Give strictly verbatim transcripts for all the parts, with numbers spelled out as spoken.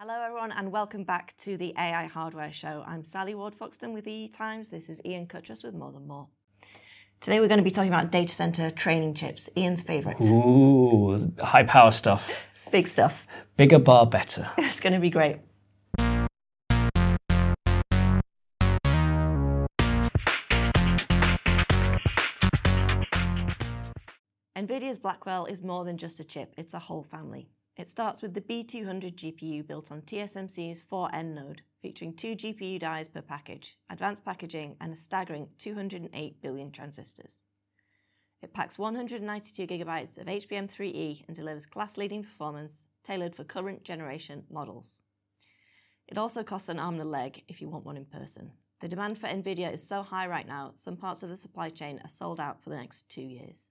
Hello everyone and welcome back to the A I Hardware Show. I'm Sally Ward Foxton with E E Times. This is Ian Cutress with More Than More. Today we're going to be talking about data center training chips, Ian's favourite. Ooh, high power stuff. Big stuff. Bigger bar, better. It's going to be great. NVIDIA's Blackwell is more than just a chip, it's a whole family. It starts with the B two hundred G P U built on T S M C's four N node, featuring two G P U dies per package, advanced packaging and a staggering two hundred eight billion transistors. It packs one hundred ninety-two gigabytes of H B M three E and delivers class-leading performance tailored for current generation models. It also costs an arm and a leg if you want one in person. The demand for NVIDIA is so high right now, some parts of the supply chain are sold out for the next two years.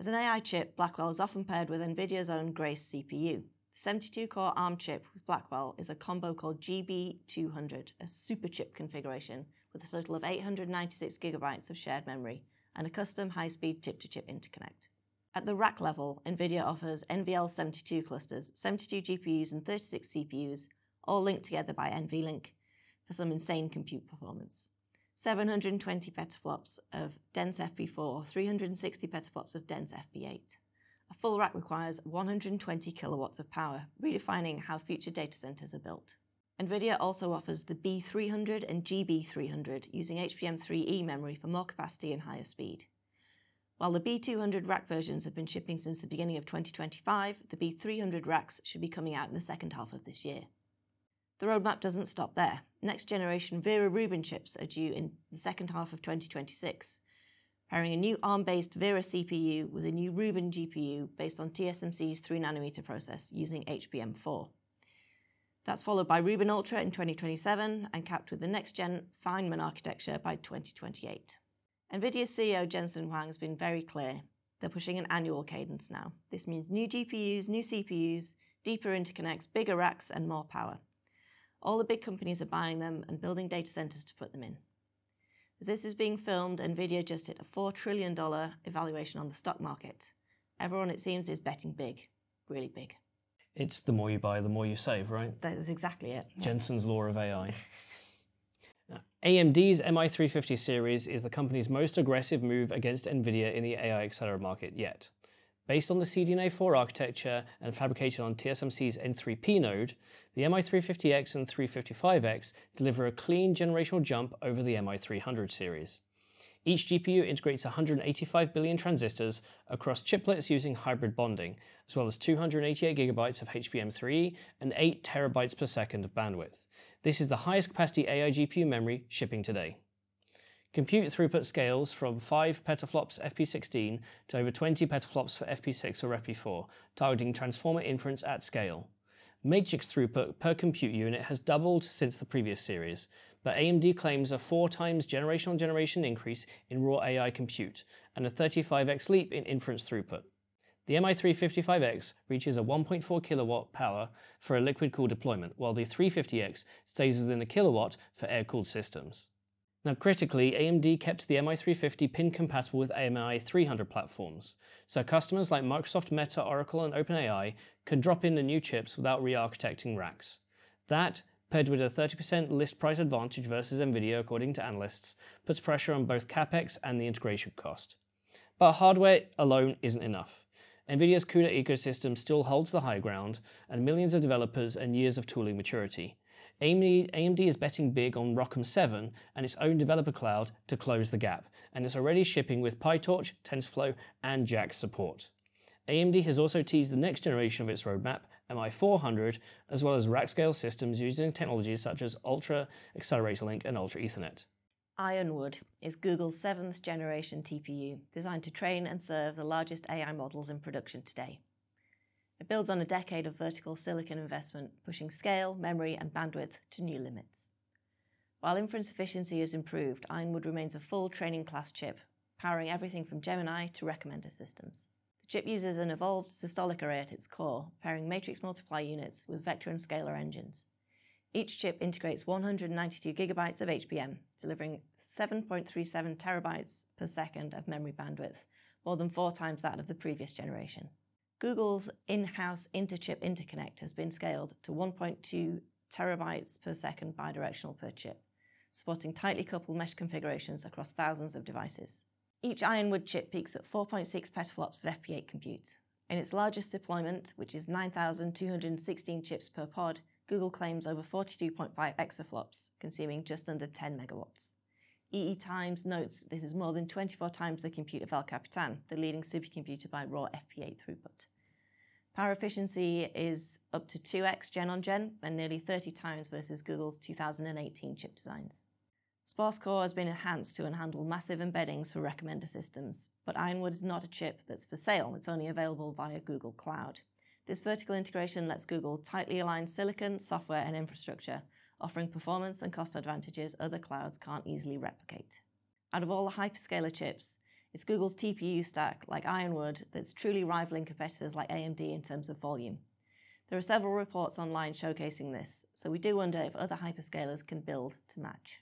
As an A I chip, Blackwell is often paired with NVIDIA's own Grace C P U. The seventy-two core ARM chip with Blackwell is a combo called G B two hundred, a superchip configuration with a total of eight hundred ninety-six gigabytes of shared memory and a custom high-speed chip-to-chip interconnect. At the rack level, NVIDIA offers N V L seventy-two clusters, seventy-two G P Us and thirty-six C P Us, all linked together by NVLink for some insane compute performance. seven hundred twenty petaflops of dense F P four, three hundred sixty petaflops of dense F P eight. A full rack requires one hundred twenty kilowatts of power, redefining how future data centers are built. NVIDIA also offers the B three hundred and G B three hundred using H B M three E memory for more capacity and higher speed. While the B two hundred rack versions have been shipping since the beginning of twenty twenty-five, the B three hundred racks should be coming out in the second half of this year. The roadmap doesn't stop there. Next generation Vera Rubin chips are due in the second half of twenty twenty-six, pairing a new ARM-based Vera C P U with a new Rubin G P U based on T S M C's three nanometer process using H B M four. That's followed by Rubin Ultra in twenty twenty-seven and capped with the next-gen Feynman architecture by twenty twenty-eight. NVIDIA C E O Jensen Huang has been very clear. They're pushing an annual cadence now. This means new G P Us, new C P Us, deeper interconnects, bigger racks and more power. All the big companies are buying them and building data centers to put them in. As this is being filmed, NVIDIA just hit a four trillion dollars evaluation on the stock market. Everyone, it seems, is betting big, really big. It's the more you buy, the more you save, right? That is exactly it. Jensen's law of A I. A M D's M I three fifty series is the company's most aggressive move against NVIDIA in the A I accelerator market yet. Based on the C D N A four architecture and fabricated on T S M C's N three P node, the M I three fifty X and three fifty-five X deliver a clean generational jump over the M I three hundred series. Each G P U integrates one hundred eighty-five billion transistors across chiplets using hybrid bonding, as well as two hundred eighty-eight gigabytes of H B M three E and eight terabytes per second of bandwidth. This is the highest capacity A I G P U memory shipping today. Compute throughput scales from five petaflops F P sixteen to over twenty petaflops for F P six or F P four, targeting transformer inference at scale. Matrix throughput per compute unit has doubled since the previous series, but A M D claims a four times generational generation increase in raw A I compute and a thirty-five X leap in inference throughput. The M I three fifty-five X reaches a one point four kilowatt power for a liquid-cooled deployment, while the three fifty X stays within a kilowatt for air-cooled systems. Now critically, A M D kept the M I three fifty pin compatible with M I three hundred platforms, so customers like Microsoft, Meta, Oracle and OpenAI can drop in the new chips without re-architecting racks. That, paired with a thirty percent list price advantage versus NVIDIA according to analysts, puts pressure on both CapEx and the integration cost. But hardware alone isn't enough. NVIDIA's CUDA ecosystem still holds the high ground, and millions of developers and years of tooling maturity. A M D is betting big on ROCm seven and its own developer cloud to close the gap, and it's already shipping with PyTorch, TensorFlow and JAX support. A M D has also teased the next generation of its roadmap, M I four hundred, as well as rack-scale systems using technologies such as Ultra Accelerator Link and Ultra Ethernet. Ironwood is Google's seventh generation T P U, designed to train and serve the largest A I models in production today. It builds on a decade of vertical silicon investment, pushing scale, memory and bandwidth to new limits. While inference efficiency has improved, Ironwood remains a full training class chip, powering everything from Gemini to recommender systems. The chip uses an evolved systolic array at its core, pairing matrix multiply units with vector and scalar engines. Each chip integrates one hundred ninety-two gigabytes of H B M, delivering seven point three seven terabytes per second of memory bandwidth, more than four times that of the previous generation. Google's in-house inter-chip interconnect has been scaled to one point two terabytes per second bidirectional per chip, supporting tightly coupled mesh configurations across thousands of devices. Each Ironwood chip peaks at four point six petaflops of F P eight compute. In its largest deployment, which is nine thousand two hundred sixteen chips per pod, Google claims over forty-two point five exaflops, consuming just under ten megawatts. E E Times notes this is more than twenty-four times the compute of El Capitan, the leading supercomputer by raw F P eight throughput. Power efficiency is up to two X gen on gen, and nearly thirty times versus Google's two thousand eighteen chip designs. Sparse core has been enhanced to handle massive embeddings for recommender systems, but Ironwood is not a chip that's for sale, it's only available via Google Cloud. This vertical integration lets Google tightly align silicon, software and infrastructure, offering performance and cost advantages other clouds can't easily replicate. Out of all the hyperscaler chips, it's Google's T P U stack, like Ironwood, that's truly rivaling competitors like A M D in terms of volume. There are several reports online showcasing this, so we do wonder if other hyperscalers can build to match.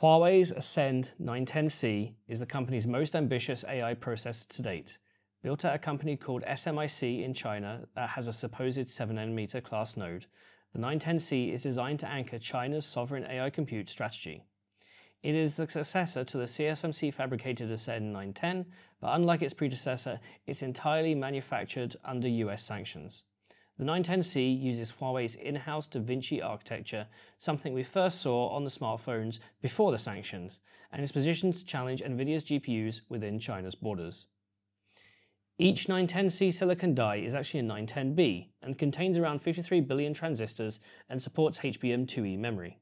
Huawei's Ascend nine ten C is the company's most ambitious A I processor to date, built at a company called S M I C in China that has a supposed seven nanometer class node. The nine ten C is designed to anchor China's sovereign A I compute strategy. It is the successor to the C S M C-fabricated Ascend nine ten, but unlike its predecessor, it's entirely manufactured under U S sanctions. The nine ten C uses Huawei's in-house Da Vinci architecture, something we first saw on the smartphones before the sanctions, and is positioned to challenge Nvidia's G P Us within China's borders. Each nine ten C silicon die is actually a nine ten B and contains around fifty-three billion transistors and supports H B M two E memory.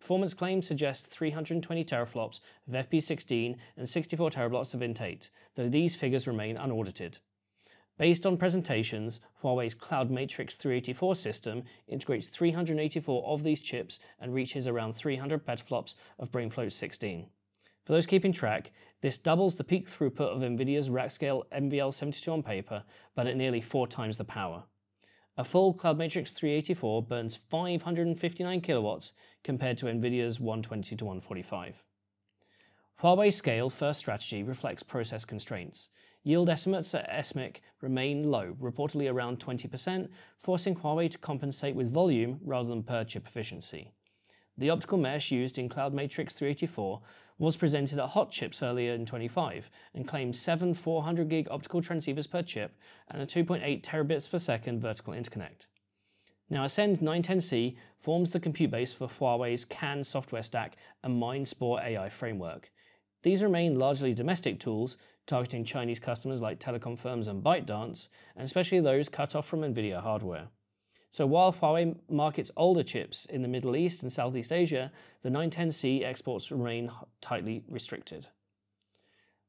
Performance claims suggest three hundred twenty teraflops of F P sixteen and sixty-four teraflops of Int eight, though these figures remain unaudited. Based on presentations, Huawei's Cloud Matrix three eighty-four system integrates three hundred eighty-four of these chips and reaches around three hundred petaflops of BrainFloat sixteen. For those keeping track, this doubles the peak throughput of Nvidia's rack-scale N V L seventy-two on paper, but at nearly four times the power. A full Cloud Matrix three eighty-four burns five hundred fifty-nine kilowatts compared to Nvidia's one twenty to one forty-five. Huawei's scale first strategy reflects process constraints. Yield estimates at S M I C remain low, reportedly around twenty percent, forcing Huawei to compensate with volume rather than per chip efficiency. The optical mesh used in Cloud Matrix three eighty-four was presented at Hot Chips earlier in twenty-five and claimed seven four hundred gig optical transceivers per chip and a two point eight terabits per second vertical interconnect. Now Ascend nine ten C forms the compute base for Huawei's C A N software stack and MindSpore A I framework. These remain largely domestic tools, targeting Chinese customers like telecom firms and ByteDance, and especially those cut off from Nvidia hardware. So while Huawei markets older chips in the Middle East and Southeast Asia, the nine ten C exports remain tightly restricted.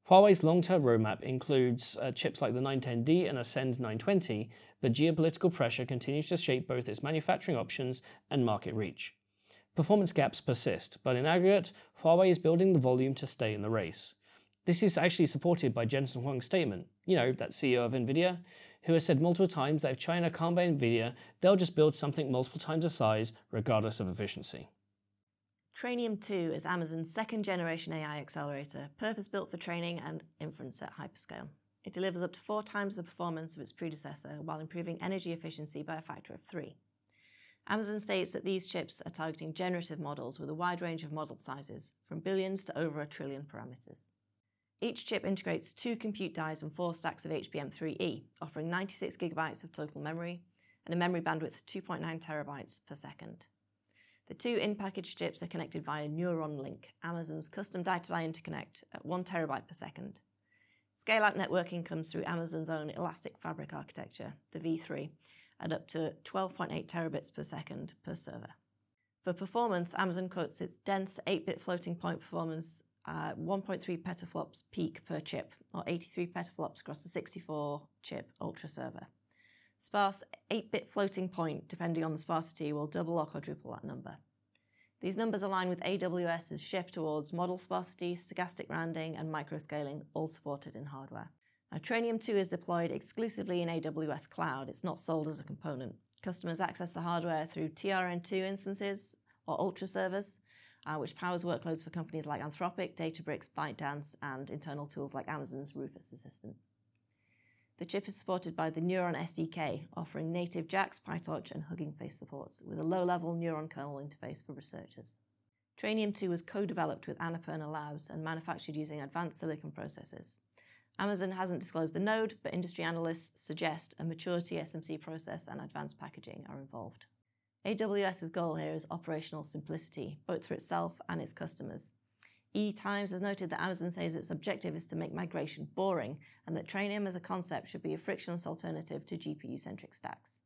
Huawei's long-term roadmap includes uh, chips like the nine ten D and Ascend nine twenty, but geopolitical pressure continues to shape both its manufacturing options and market reach. Performance gaps persist, but in aggregate, Huawei is building the volume to stay in the race. This is actually supported by Jensen Huang's statement, you know, that C E O of Nvidia, who has said multiple times that if China can't buy Nvidia, they'll just build something multiple times the size, regardless of efficiency. Trainium two is Amazon's second-generation A I accelerator, purpose-built for training and inference at hyperscale. It delivers up to four times the performance of its predecessor while improving energy efficiency by a factor of three. Amazon states that these chips are targeting generative models with a wide range of model sizes, from billions to over a trillion parameters. Each chip integrates two compute dies and four stacks of H B M three E, offering ninety-six gigabytes of total memory and a memory bandwidth of two point nine terabytes per second. The two in-package chips are connected via NeuronLink, Amazon's custom die-to-die interconnect, at one terabyte per second. Scale-out networking comes through Amazon's own elastic fabric architecture, the V three, at up to twelve point eight terabits per second per server. For performance, Amazon quotes its dense eight bit floating point performance Uh, one point three petaflops peak per chip, or eighty-three petaflops across the sixty-four chip ultra server. Sparse eight bit floating point, depending on the sparsity, will double or quadruple that number. These numbers align with AWS's shift towards model sparsity, stochastic rounding, and microscaling, all supported in hardware. Now, Trainium two is deployed exclusively in A W S Cloud. It's not sold as a component. Customers access the hardware through T R N two instances or ultra servers, Uh, which powers workloads for companies like Anthropic, Databricks, ByteDance, and internal tools like Amazon's Rufus Assistant. The The chip is supported by the Neuron S D K, offering native JAX, PyTorch and Hugging Face support, with a low-level Neuron kernel interface for researchers. Trainium two was co-developed with Annapurna Labs and manufactured using advanced silicon processes. Amazon hasn't disclosed the node, but industry analysts suggest a mature T S M C process and advanced packaging are involved. AWS's goal here is operational simplicity, both for itself and its customers. E E Times has noted that Amazon says its objective is to make migration boring and that Trainium as a concept should be a frictionless alternative to G P U-centric stacks.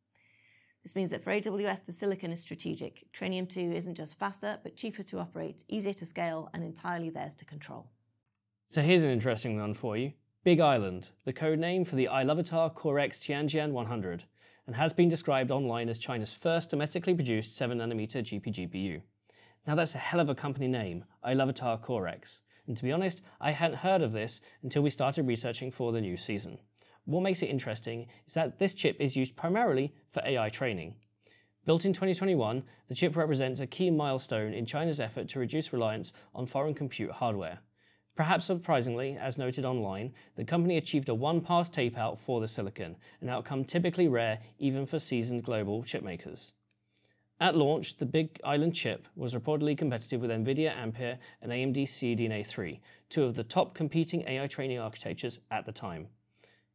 This means that for A W S, the silicon is strategic. Trainium two isn't just faster, but cheaper to operate, easier to scale, and entirely theirs to control. So here's an interesting one for you. Big Island, the codename for the Iluvatar CoreX Tianjian one hundred, and has been described online as China's first domestically produced seven nanometer G P G P U. Now that's a hell of a company name, Iluvatar CoreX, and to be honest, I hadn't heard of this until we started researching for the new season. What makes it interesting is that this chip is used primarily for A I training. Built in twenty twenty-one, the chip represents a key milestone in China's effort to reduce reliance on foreign compute hardware. Perhaps surprisingly, as noted online, the company achieved a one-pass tape-out for the silicon, an outcome typically rare even for seasoned global chipmakers. At launch, the Big Island chip was reportedly competitive with NVIDIA Ampere and A M D C D N A three, two of the top competing A I training architectures at the time.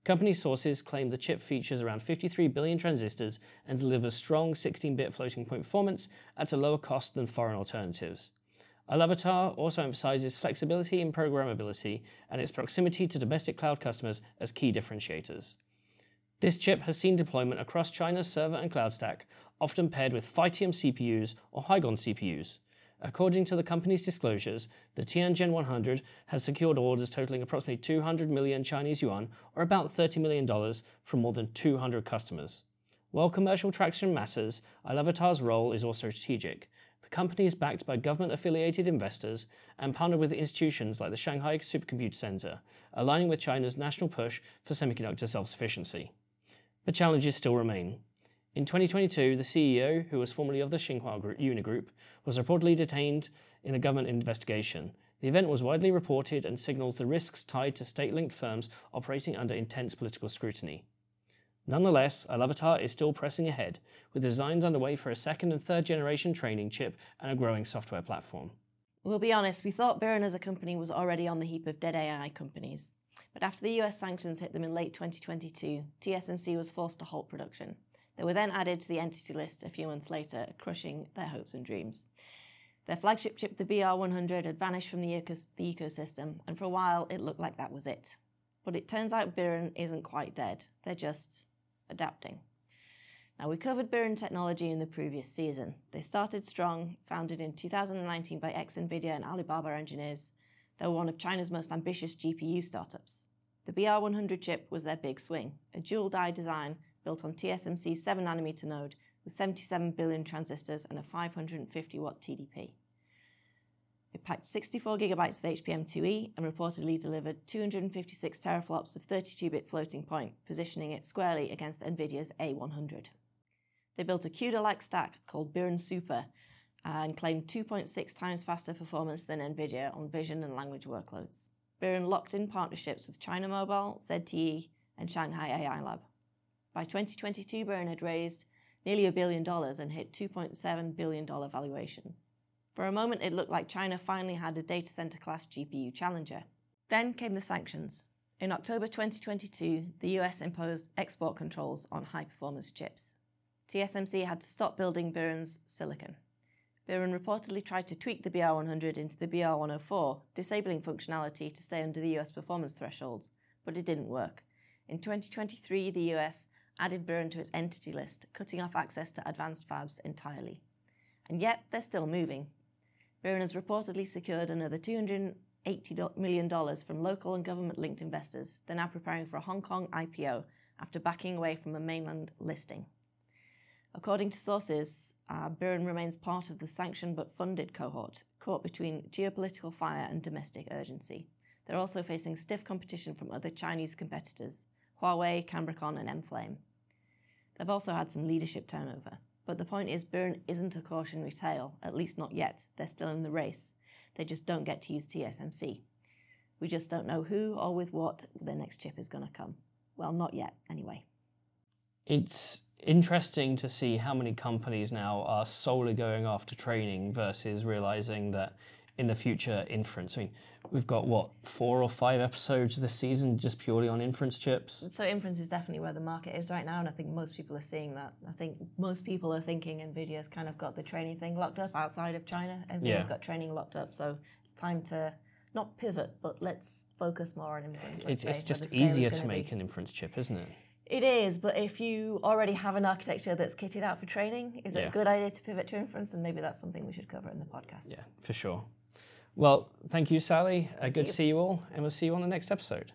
Company sources claim the chip features around fifty-three billion transistors and delivers strong sixteen bit floating point performance at a lower cost than foreign alternatives. Iluvatar also emphasizes flexibility in programmability and its proximity to domestic cloud customers as key differentiators. This chip has seen deployment across China's server and cloud stack, often paired with Phytium C P Us or Hygon C P Us. According to the company's disclosures, the Tianjian one hundred has secured orders totaling approximately two hundred million Chinese yuan, or about thirty million dollars, from more than two hundred customers. While commercial traction matters, Iluvatar's role is also strategic. The company is backed by government-affiliated investors and partnered with institutions like the Shanghai Supercomputer Center, aligning with China's national push for semiconductor self-sufficiency. But challenges still remain. In twenty twenty-two, the C E O, who was formerly of the Xinhua Group, Unigroup, was reportedly detained in a government investigation. The event was widely reported and signals the risks tied to state-linked firms operating under intense political scrutiny. Nonetheless, Iluvatar is still pressing ahead, with designs underway for a second and third generation training chip and a growing software platform. We'll be honest, we thought Biren as a company was already on the heap of dead A I companies. But after the U S sanctions hit them in late twenty twenty-two, T S M C was forced to halt production. They were then added to the entity list a few months later, crushing their hopes and dreams. Their flagship chip, the B R one hundred, had vanished from the, eco the ecosystem, and for a while it looked like that was it. But it turns out Biren isn't quite dead, they're just adapting. Now, we covered Biren technology in the previous season. They started strong, founded in two thousand nineteen by ex-NVIDIA and Alibaba engineers. They were one of China's most ambitious G P U startups. The B R one hundred chip was their big swing, a dual-die design built on T S M C's seven nanometer node with seventy-seven billion transistors and a five hundred fifty watt T D P. It packed sixty-four gigabytes of H B M two E and reportedly delivered two hundred fifty-six teraflops of thirty-two bit floating point, positioning it squarely against NVIDIA's A one hundred. They built a CUDA-like stack called Biren Super and claimed two point six times faster performance than NVIDIA on vision and language workloads. Biren locked in partnerships with China Mobile, Z T E and Shanghai A I Lab. By twenty twenty-two, Biren had raised nearly a billion dollars and hit two point seven billion dollars valuation. For a moment, it looked like China finally had a data center class G P U challenger. Then came the sanctions. In October twenty twenty-two, the U S imposed export controls on high-performance chips. T S M C had to stop building Biren's silicon. Biren reportedly tried to tweak the B R one hundred into the B R one oh four, disabling functionality to stay under the U S performance thresholds, but it didn't work. In twenty twenty-three, the U S added Biren to its entity list, cutting off access to advanced fabs entirely. And yet, they're still moving. Biren has reportedly secured another two hundred eighty million dollars from local and government-linked investors. They're now preparing for a Hong Kong I P O after backing away from a mainland listing. According to sources, uh, Biren remains part of the sanctioned but funded cohort, caught between geopolitical fire and domestic urgency. They're also facing stiff competition from other Chinese competitors, Huawei, Cambricon and M-Flame. They've also had some leadership turnover. But the point is, Biren isn't a cautionary tale, at least not yet. They're still in the race. They just don't get to use T S M C. We just don't know who or with what their next chip is going to come. Well, not yet, anyway. It's interesting to see how many companies now are solely going after training versus realizing that in the future, inference. I mean, we've got, what, four or five episodes this season just purely on inference chips? So inference is definitely where the market is right now, and I think most people are seeing that. I think most people are thinking NVIDIA's kind of got the training thing locked up outside of China. NVIDIA's yeah. got training locked up, so it's time to not pivot, but let's focus more on inference. It's, say, it's just easier to make be. an inference chip, isn't it? It is, but if you already have an architecture that's kitted out for training, is yeah. it a good idea to pivot to inference? And maybe that's something we should cover in the podcast. Yeah, for sure. Well, thank you, Sally. Thank uh, good you. to see you all, and we'll see you on the next episode.